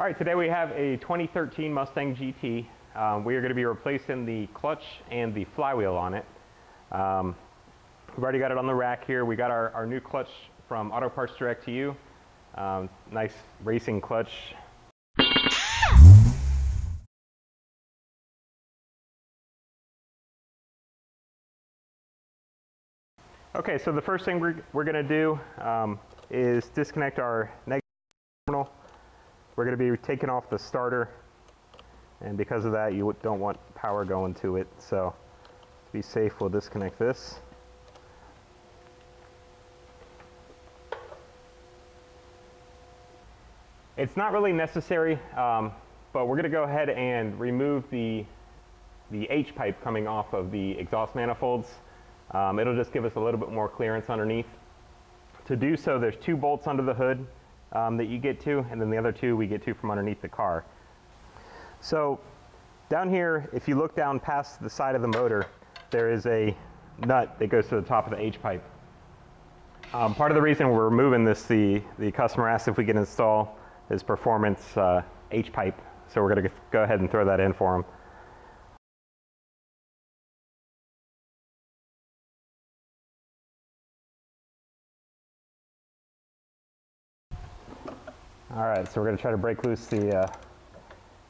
All right, today we have a 2013 Mustang GT. We are going to be replacing the clutch and the flywheel on it. We've already got it on the rack here. We got our new clutch from Auto Parts Direct to you. Nice racing clutch. Okay, so the first thing we're going to do is disconnect our negative terminal. We're going to be taking off the starter, and because of that you don't want power going to it, so to be safe we'll disconnect this. It's not really necessary, but we're going to go ahead and remove the H-pipe coming off of the exhaust manifolds. It'll just give us a little bit more clearance underneath. To do so, there's two bolts under the hood that you get to, and then the other two we get to from underneath the car. So down here, if you look down past the side of the motor, there is a nut that goes to the top of the H-pipe. Part of the reason we're removing this, the customer asked if we could install his performance H-pipe, so we're going to go ahead and throw that in for him. All right, so we're going to try to break loose the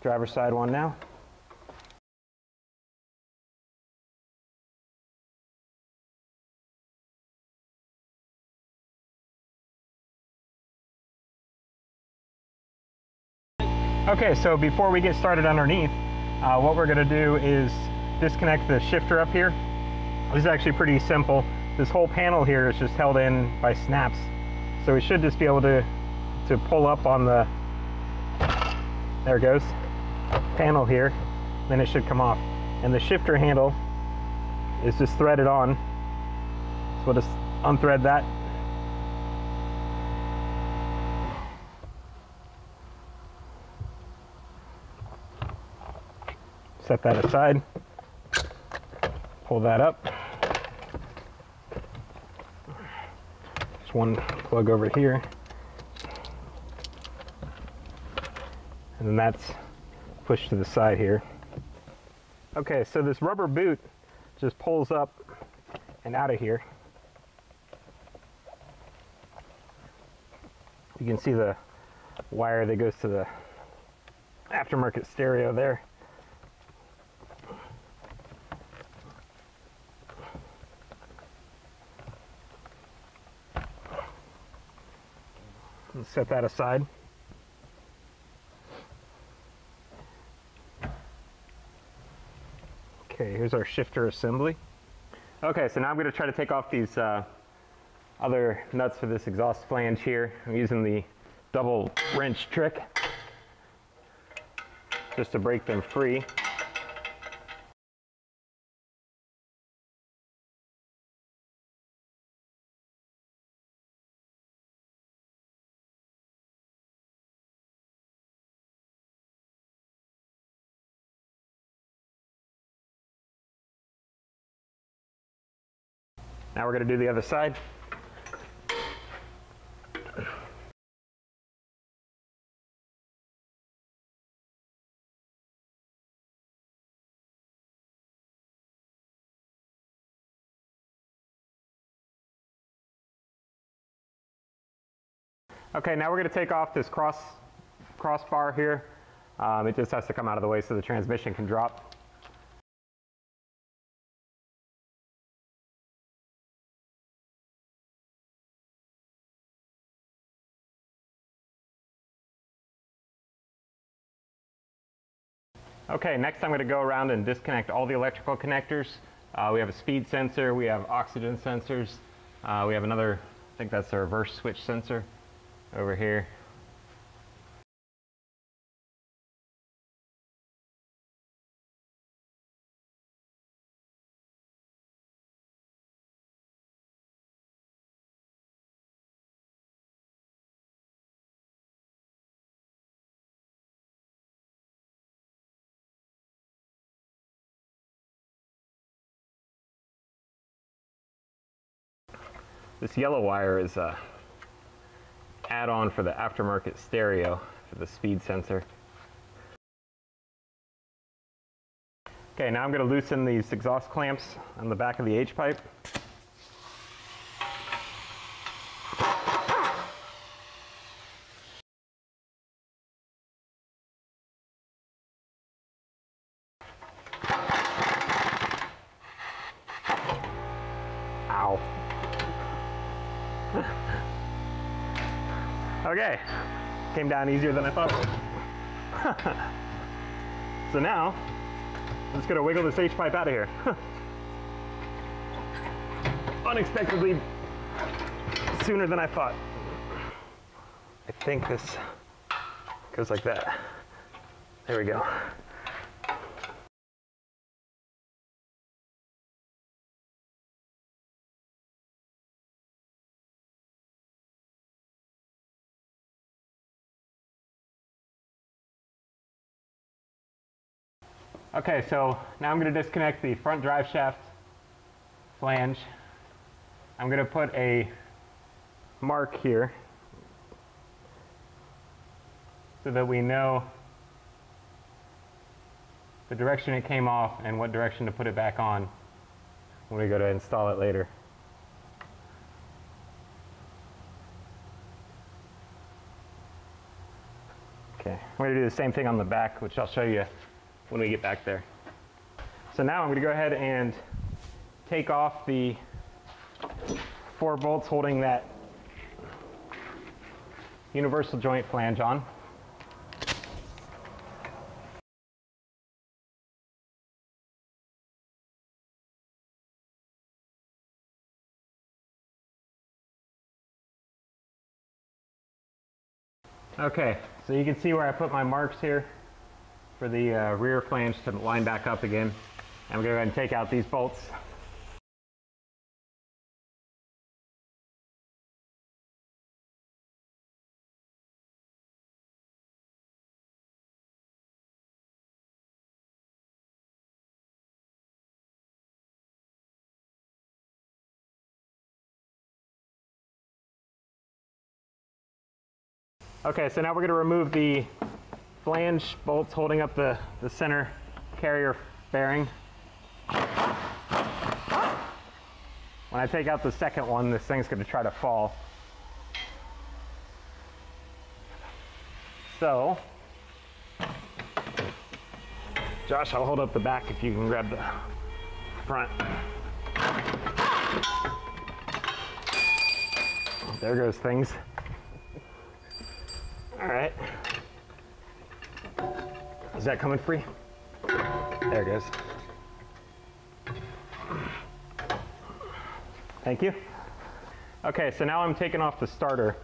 driver's side one now. Okay, so before we get started underneath, what we're going to do is disconnect the shifter up here. This is actually pretty simple. This whole panel here is just held in by snaps, so we should just be able to pull up on the, there it goes, panel here, then it should come off. And the shifter handle is just threaded on, so we'll just unthread that. Set that aside, pull that up. There's one plug over here. And then that's pushed to the side here. Okay, so this rubber boot just pulls up and out of here. You can see the wire that goes to the aftermarket stereo there. And set that aside. Okay, here's our shifter assembly. Okay, so now I'm going to try to take off these other nuts for this exhaust flange here. I'm using the double wrench trick just to break them free. Now we're going to do the other side. Okay, now we're going to take off this crossbar here. It just has to come out of the way so the transmission can drop. Okay, next I'm going to go around and disconnect all the electrical connectors. We have a speed sensor, we have oxygen sensors, we have another, I think that's the reverse switch sensor over here. This yellow wire is an add-on for the aftermarket stereo. for the speed sensor. Okay, now I'm going to loosen these exhaust clamps on the back of the H-pipe. Okay, came down easier than I thought. So now, I'm just gonna wiggle this H-pipe out of here. Unexpectedly, sooner than I thought. I think this goes like that. There we go. Okay, so now I'm going to disconnect the front drive shaft flange. I'm going to put a mark here so that we know the direction it came off and what direction to put it back on when we go to install it later. Okay, I'm going to do the same thing on the back, which I'll show you when we get back there. So now I'm going to go ahead and take off the 4 bolts holding that universal joint flange on. Okay, so you can see where I put my marks here for the rear flange to line back up again. And I'm going to go ahead and take out these bolts. Okay, so now we're going to remove the flange bolts holding up the center carrier bearing. When I take out the second one, this thing's going to try to fall. So, Josh, I'll hold up the back if you can grab the front. There goes things. All right. Is that coming free? There it goes. Thank you. Okay, so now I'm taking off the starter.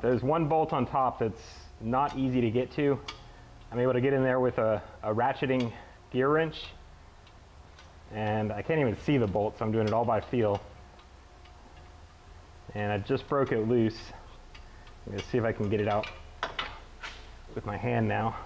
There's one bolt on top that's not easy to get to. I'm able to get in there with a ratcheting gear wrench. And I can't even see the bolt, so I'm doing it all by feel. And I just broke it loose. I'm gonna see if I can get it out with my hand now.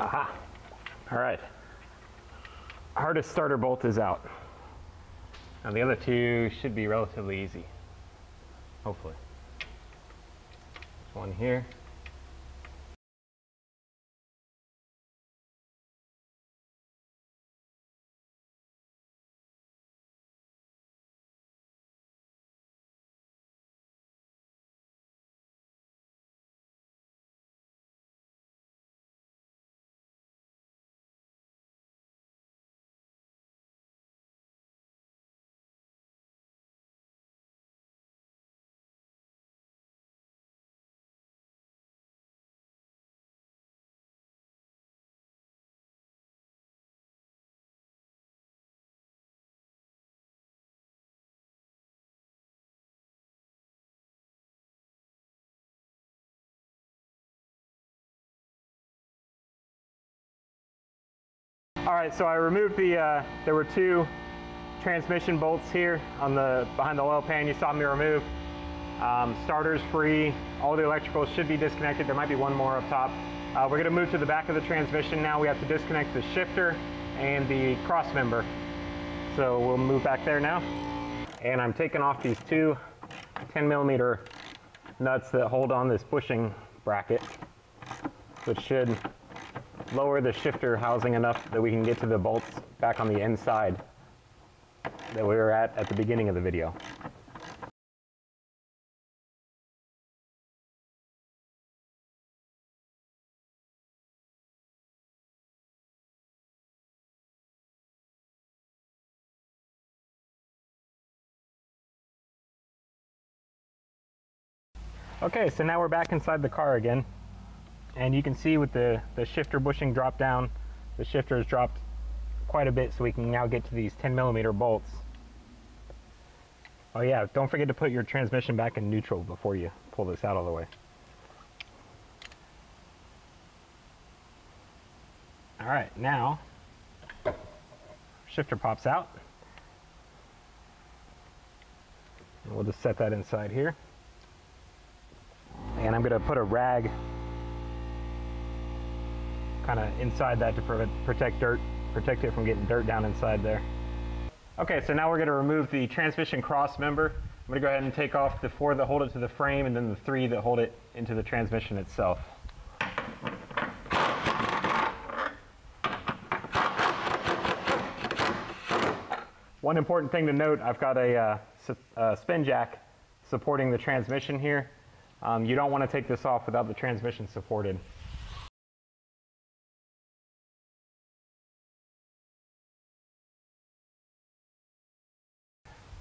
Aha! All right. Hardest starter bolt is out. Now the other two should be relatively easy. Hopefully. One here. All right, so I removed the, there were 2 transmission bolts here on the behind the oil pan you saw me remove. Starter's free. All the electricals should be disconnected. There might be one more up top. We're gonna move to the back of the transmission now. We have to disconnect the shifter and the cross member. So we'll move back there now. And I'm taking off these two 10mm nuts that hold on this bushing bracket, which should lower the shifter housing enough that we can get to the bolts back on the inside that we were at the beginning of the video. Okay, so now we're back inside the car again, and you can see with the shifter bushing drop down, the shifter has dropped quite a bit, so we can now get to these 10mm bolts. Oh yeah, don't forget to put your transmission back in neutral before you pull this out all the way. All right, now shifter pops out. And we'll just set that inside here. And I'm going to put a rag kind of inside that to protect dirt, protect it from getting dirt down inside there. Okay, so now we're going to remove the transmission cross member. I'm going to go ahead and take off the four that hold it to the frame and then the three that hold it into the transmission itself. One important thing to note, I've got a spin jack supporting the transmission here. You don't want to take this off without the transmission supported.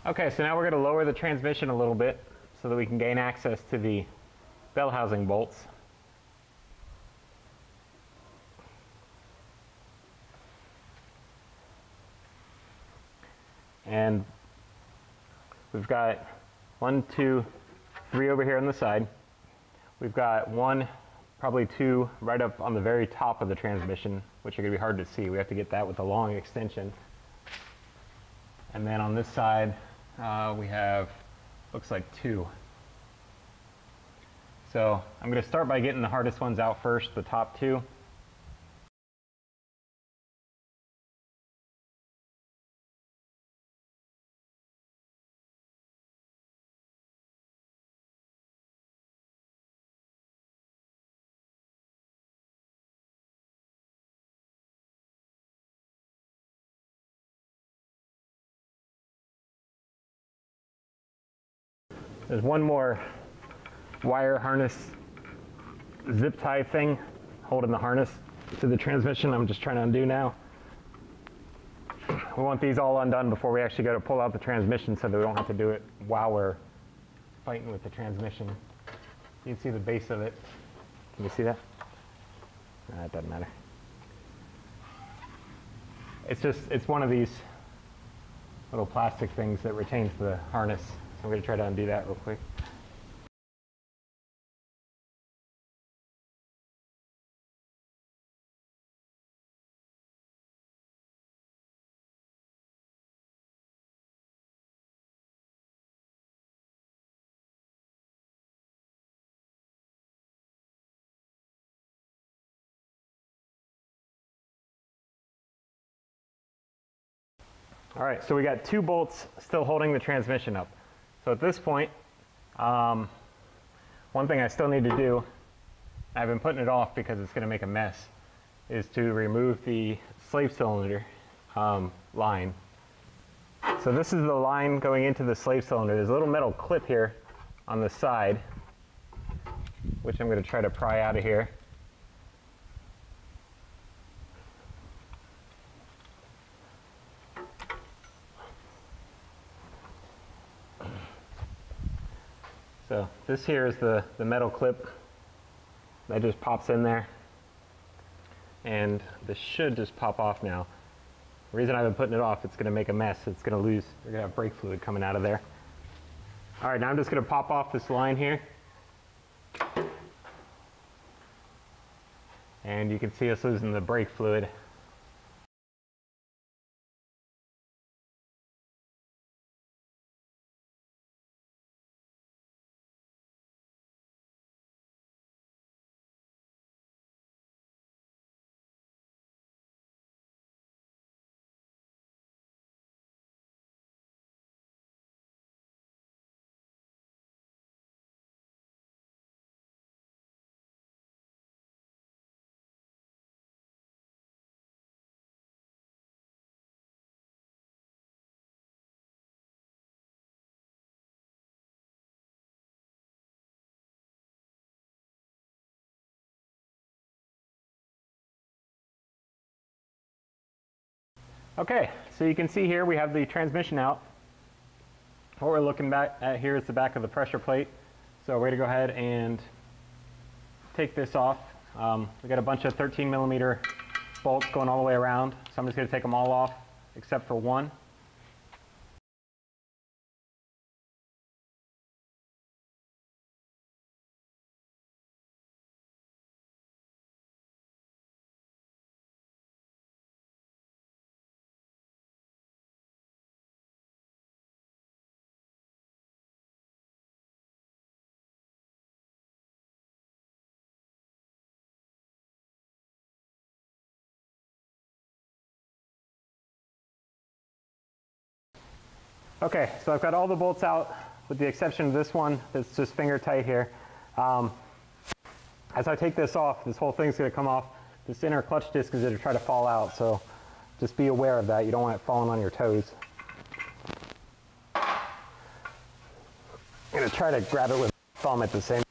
Okay, so now we're going to lower the transmission a little bit so that we can gain access to the bell housing bolts. And we've got 1, 2, 3 over here on the side. We've got one, probably two, right up on the very top of the transmission, which are going to be hard to see. We have to get that with a long extension. And then on this side, we have, looks like two. So I'm going to start by getting the hardest ones out first, the top two. There's one more wire harness zip tie thing holding the harness to the transmission. I'm just trying to undo now. We want these all undone before we actually go to pull out the transmission so that we don't have to do it while we're fighting with the transmission. You can see the base of it. Can you see that? No, it doesn't matter. It's just, it's one of these little plastic things that retains the harness. So I'm going to try to undo that real quick. All right, so we got two bolts still holding the transmission up. So at this point, one thing I still need to do, I've been putting it off because it's going to make a mess, is to remove the slave cylinder line. So this is the line going into the slave cylinder. There's a little metal clip here on the side, which I'm going to try to pry out of here. So this here is the metal clip that just pops in there, and this should just pop off now. The reason I've been putting it off, it's going to make a mess. It's going to lose, we're going to have brake fluid coming out of there. All right, now I'm just going to pop off this line here. And you can see us losing the brake fluid. Okay, so you can see here we have the transmission out. What we're looking back at here is the back of the pressure plate. So we're going to go ahead and take this off. We got a bunch of 13 millimeter bolts going all the way around, so I'm just going to take them all off except for one. Okay, so I've got all the bolts out with the exception of this one that's just finger tight here. As I take this off, this whole thing's going to come off. This inner clutch disc is going to try to fall out, so just be aware of that. You don't want it falling on your toes. I'm going to try to grab it with my thumb at the same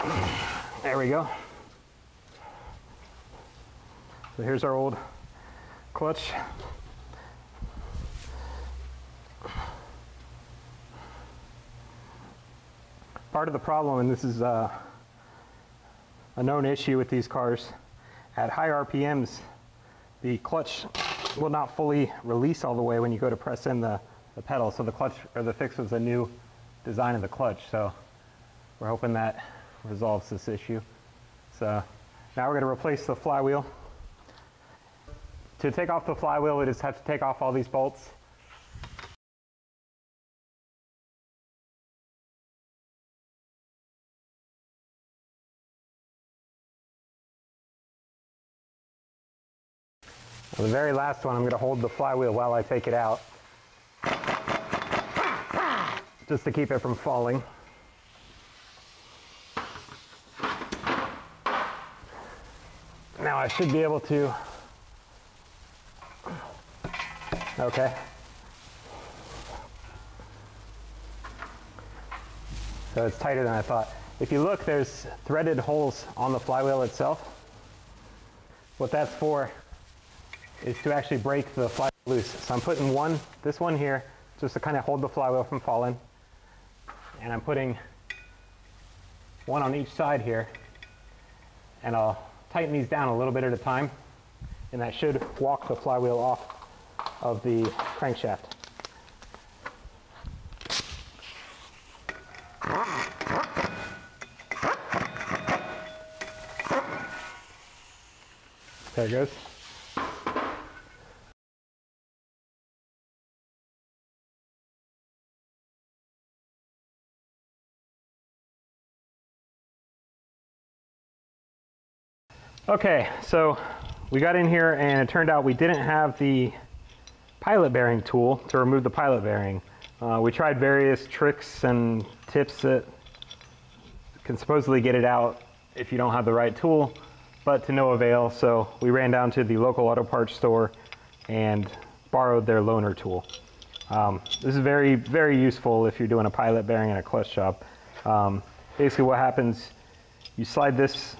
time. There we go. So here's our old clutch. Part of the problem, and this is a known issue with these cars, at high RPMs, the clutch will not fully release all the way when you go to press in the pedal. So the clutch, or the fix, was a new design of the clutch. So we're hoping that resolves this issue. So now we're going to replace the flywheel. To take off the flywheel, we just have to take off all these bolts. And the very last one, I'm going to hold the flywheel while I take it out, just to keep it from falling. Now I should be able to. Okay. So it's tighter than I thought. If you look, there's threaded holes on the flywheel itself. What that's for is to actually break the flywheel loose. So I'm putting this one here, just to kind of hold the flywheel from falling. And I'm putting one on each side here. And I'll tighten these down a little bit at a time. And that should walk the flywheel off of the crankshaft. There it goes. Okay, so we got in here and it turned out we didn't have the pilot bearing tool to remove the pilot bearing. We tried various tricks and tips that can supposedly get it out if you don't have the right tool, but to no avail. So we ran down to the local auto parts store and borrowed their loaner tool. This is very, very useful if you're doing a pilot bearing in a clutch shop. Basically what happens, you slide this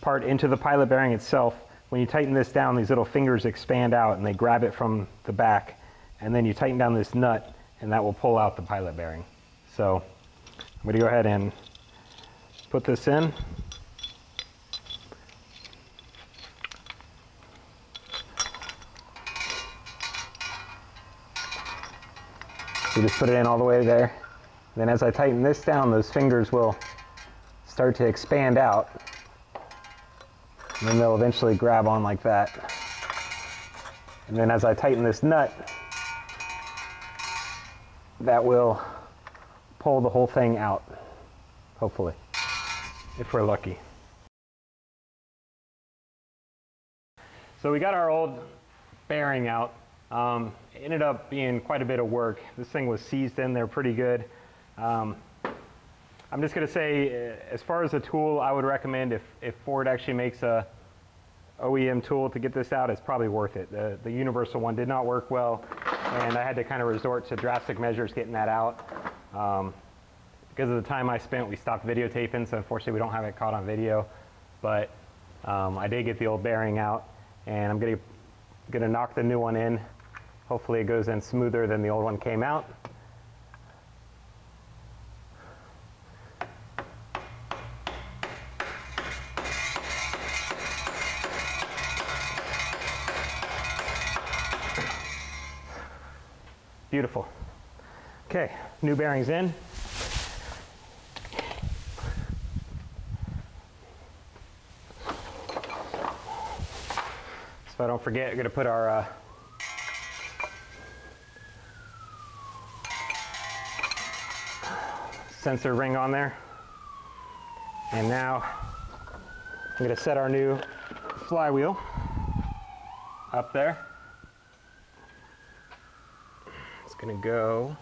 part into the pilot bearing itself. When you tighten this down, these little fingers expand out and they grab it from the back, and then you tighten down this nut and that will pull out the pilot bearing. So I'm going to go ahead and put this in. You just put it in all the way there. Then as I tighten this down, those fingers will start to expand out. And then they'll eventually grab on like that. And then as I tighten this nut, that will pull the whole thing out, hopefully, if we're lucky. So we got our old bearing out. It ended up being quite a bit of work. This thing was seized in there pretty good. I'm just going to say, as far as a tool, I would recommend if Ford actually makes a OEM tool to get this out, it's probably worth it. The universal one did not work well, and I had to kind of resort to drastic measures getting that out. because of the time I spent, we stopped videotaping, so unfortunately we don't have it caught on video. But I did get the old bearing out, and I'm gonna knock the new one in. Hopefully it goes in smoother than the old one came out. Beautiful. Okay, new bearings in. So I don't forget, we're going to put our sensor ring on there. And now I'm going to set our new flywheel up there. Gonna go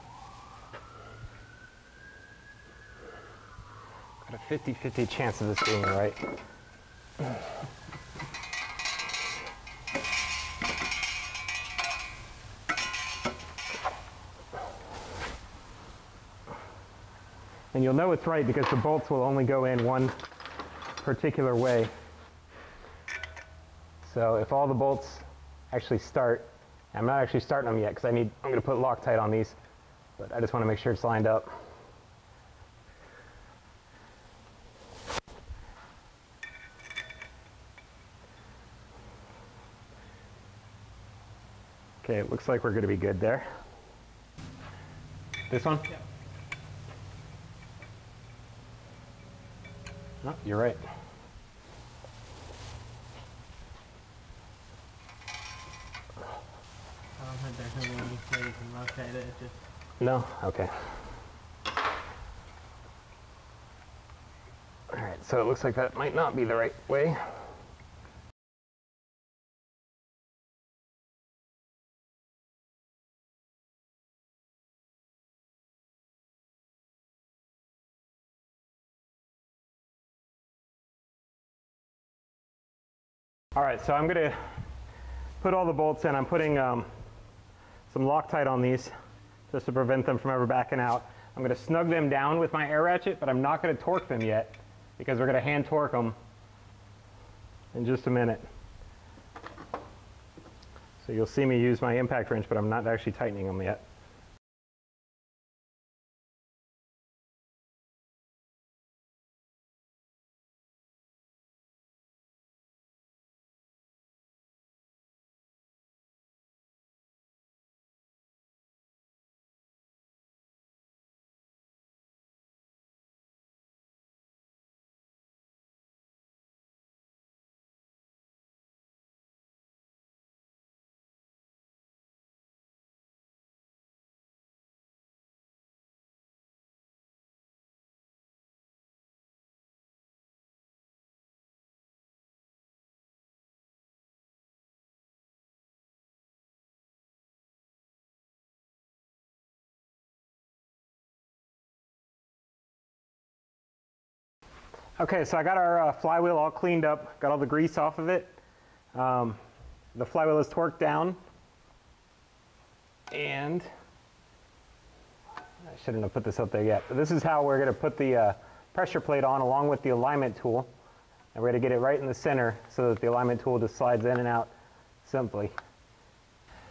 got a 50-50 chance of this being right. And you'll know it's right because the bolts will only go in one particular way. So if all the bolts actually start, I'm not actually starting them yet because I'm going to put Loctite on these, but I just want to make sure it's lined up. Okay, it looks like we're going to be good there. This one? Yeah. No, you're right. No? Okay. Alright, so it looks like that might not be the right way. Alright, so I'm going to put all the bolts in. I'm putting some Loctite on these just to prevent them from ever backing out. I'm gonna snug them down with my air ratchet, but I'm not gonna torque them yet because we're gonna hand torque them in just a minute. So you'll see me use my impact wrench, but I'm not actually tightening them yet. Okay, so I got our flywheel all cleaned up, got all the grease off of it. The flywheel is torqued down, and I shouldn't have put this up there yet, but this is how we're going to put the pressure plate on along with the alignment tool, and we're going to get it right in the center so that the alignment tool just slides in and out simply.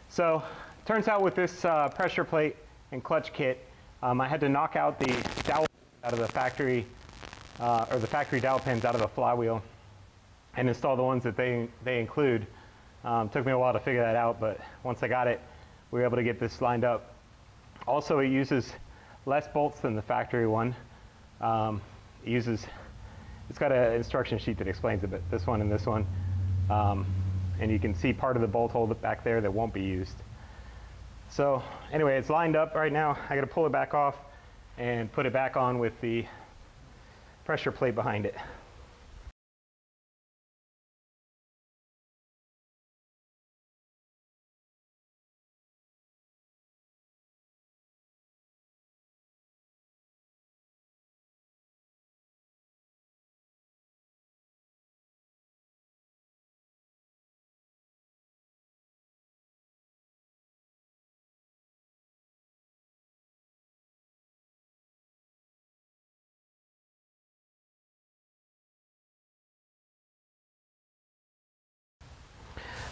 So turns out with this pressure plate and clutch kit, I had to knock out the dowel out of the factory dowel pins out of the flywheel and install the ones that they include. Took me a while to figure that out, but once I got it, we were able to get this lined up. Also, it uses less bolts than the factory one. It's got an instruction sheet that explains it, but this one and this one. And you can see part of the bolt hole back there that won't be used. So anyway, it's lined up right now. I gotta pull it back off and put it back on with the pressure plate behind it.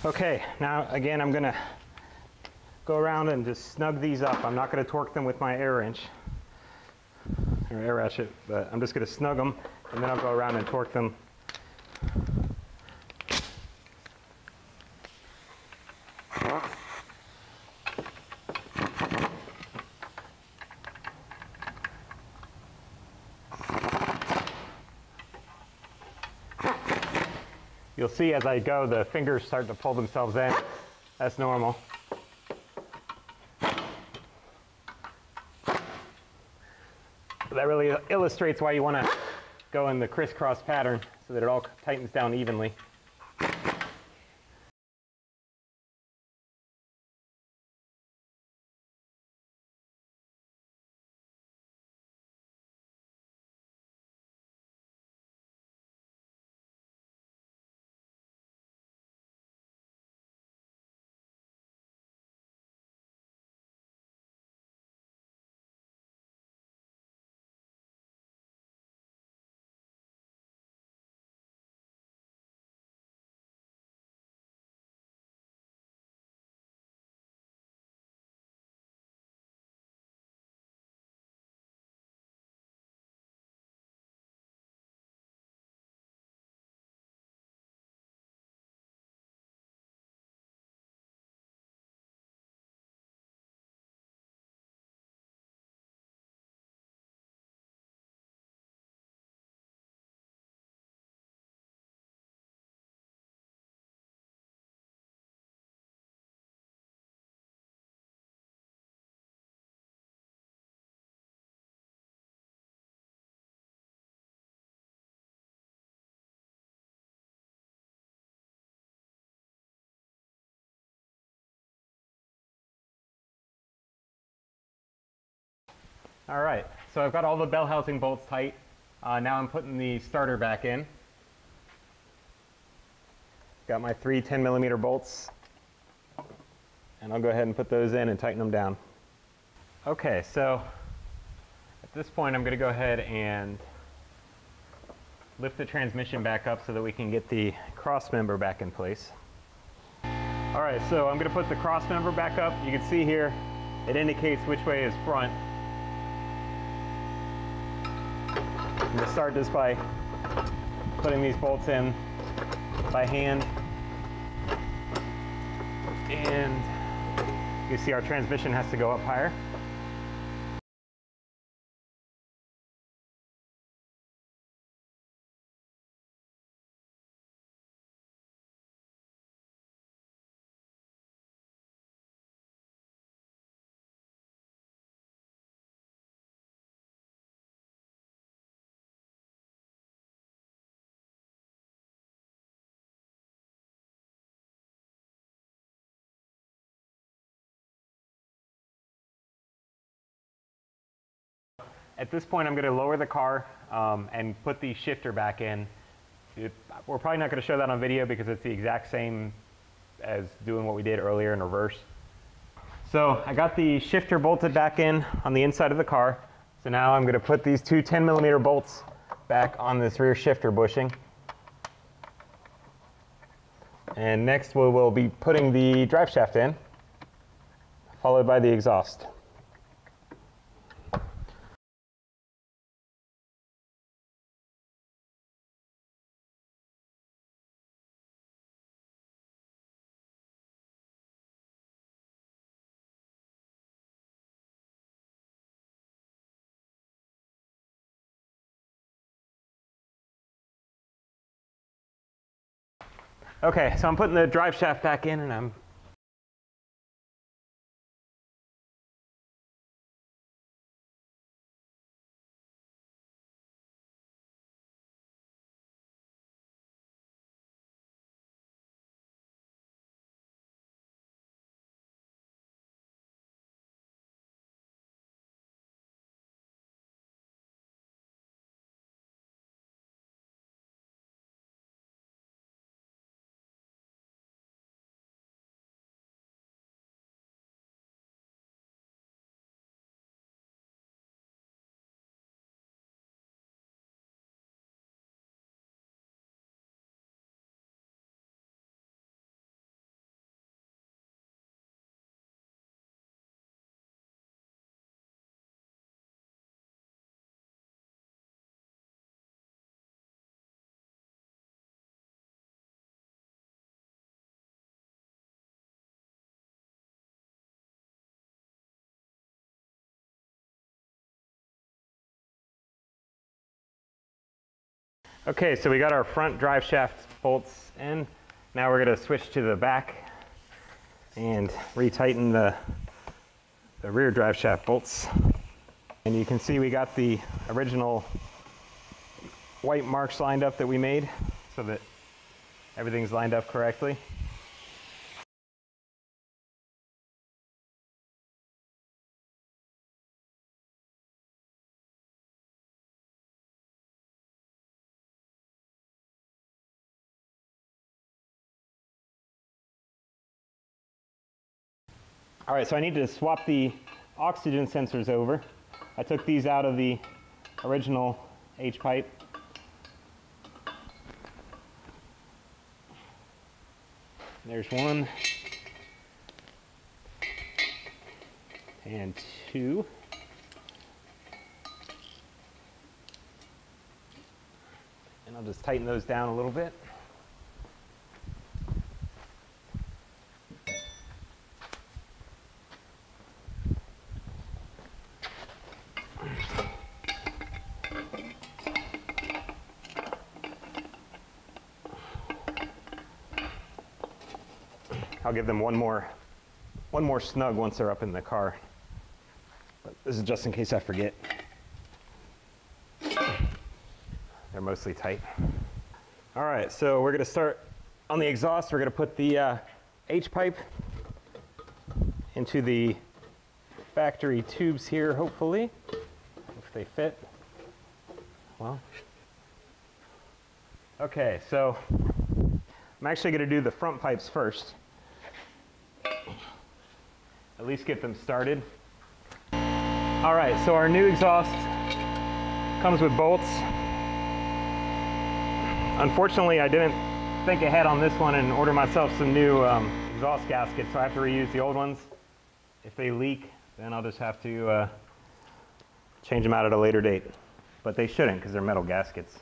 Okay, now again, I'm gonna go around and just snug these up. I'm not gonna torque them with my air wrench or air ratchet, but I'm just gonna snug them and then I'll go around and torque them. You'll see as I go, the fingers start to pull themselves in. That's normal. That really illustrates why you want to go in the crisscross pattern so that it all tightens down evenly. All right, so I've got all the bell housing bolts tight. Now I'm putting the starter back in. Got my 3 10mm bolts, and I'll go ahead and put those in and tighten them down. Okay, so at this point I'm gonna go ahead and lift the transmission back up so that we can get the cross member back in place. All right, so I'm gonna put the cross member back up. You can see here, it indicates which way is front. I'm going to start this by putting these bolts in by hand, and you see our transmission has to go up higher. At this point, I'm going to lower the car and put the shifter back in. We're probably not going to show that on video because it's the exact same as doing what we did earlier in reverse. So I got the shifter bolted back in on the inside of the car. So now I'm going to put these 2 10mm bolts back on this rear shifter bushing. And next we will be putting the drive shaft in, followed by the exhaust. Okay, so I'm putting the drive shaft back in, and I'm Okay, so we got our front drive shaft bolts in. Now we're going to switch to the back and retighten the rear drive shaft bolts. And you can see we got the original white marks lined up that we made so that everything's lined up correctly. All right, so I need to swap the oxygen sensors over. I took these out of the original H-pipe. There's one and two. And I'll just tighten those down a little bit. I'll give them one more snug once they're up in the car. But this is just in case I forget. They're mostly tight. All right, so we're gonna start on the exhaust. We're gonna put the H-pipe into the factory tubes here, hopefully, if they fit well. Okay, so I'm actually gonna do the front pipes first. At least get them started. All right, so our new exhaust comes with bolts. Unfortunately, I didn't think ahead on this one and order myself some new exhaust gaskets, so I have to reuse the old ones. If they leak, then I'll just have to change them out at a later date. But they shouldn't, because they're metal gaskets.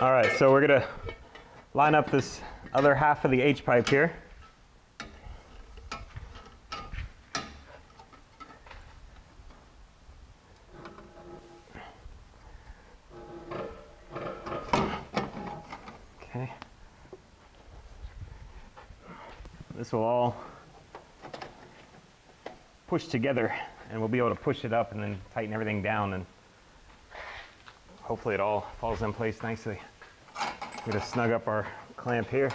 All right, so we're gonna line up this other half of the H-pipe here. Okay. This will all push together and we'll be able to push it up and then tighten everything down, and hopefully it all falls in place nicely. We're gonna snug up our clamp here.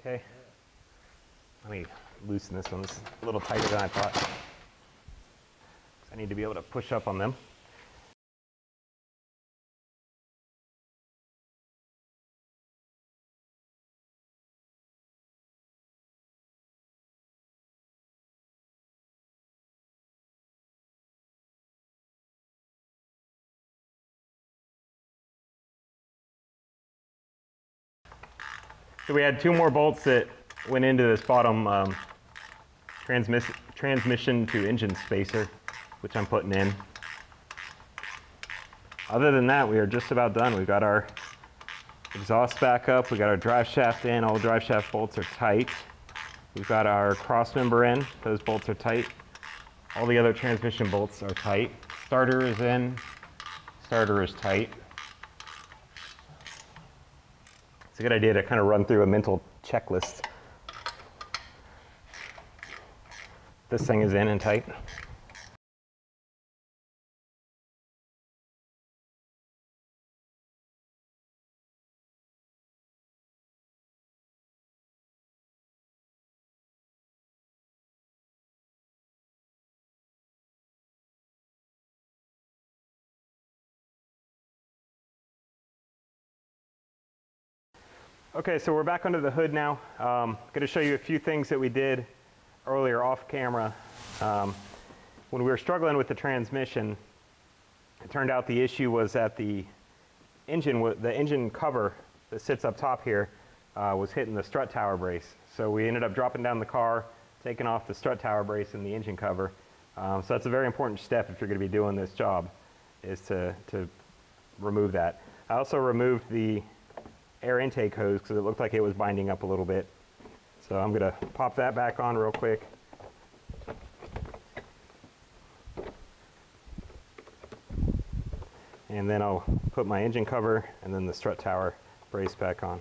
Okay, let me loosen this one. This is a little tighter than I thought. I need to be able to push up on them. So we had two more bolts that went into this bottom transmission to engine spacer, which I'm putting in. Other than that, we are just about done. We've got our exhaust back up, we got our drive shaft in, all drive shaft bolts are tight. We've got our cross member in, those bolts are tight. All the other transmission bolts are tight. Starter is in, starter is tight. It's a good idea to kind of run through a mental checklist. This thing is in and tight. Okay, so we're back under the hood now. I'm going to show you a few things that we did earlier off camera. When we were struggling with the transmission, it turned out the issue was that the engine cover that sits up top here was hitting the strut tower brace. So we ended up dropping down the car, taking off the strut tower brace and the engine cover. So that's a very important step if you're going to be doing this job, is to remove that. I also removed the air intake hose because it looked like it was binding up a little bit. So I'm going to pop that back on real quick. And then I'll put my engine cover and then the strut tower brace back on.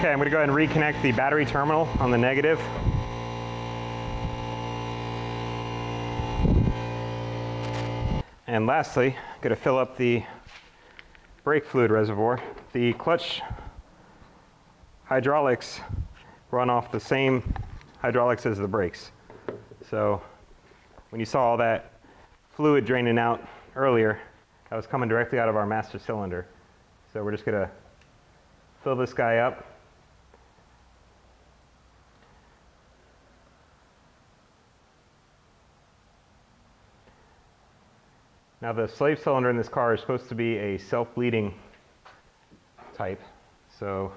Okay, I'm going to go ahead and reconnect the battery terminal on the negative. And lastly, I'm going to fill up the brake fluid reservoir. The clutch hydraulics run off the same hydraulics as the brakes. So when you saw all that fluid draining out earlier, that was coming directly out of our master cylinder. So we're just going to fill this guy up. Now the slave cylinder in this car is supposed to be a self-bleeding type, so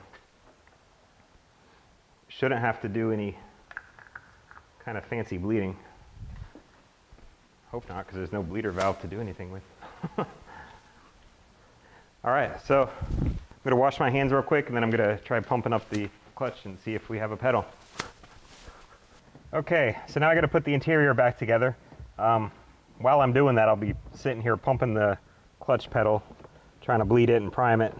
shouldn't have to do any kind of fancy bleeding. Hope not, because there's no bleeder valve to do anything with. All right, so I'm going to wash my hands real quick, and then I'm going to try pumping up the clutch and see if we have a pedal. Okay, so now I got to put the interior back together. While I'm doing that, I'll be sitting here pumping the clutch pedal, trying to bleed it and prime it.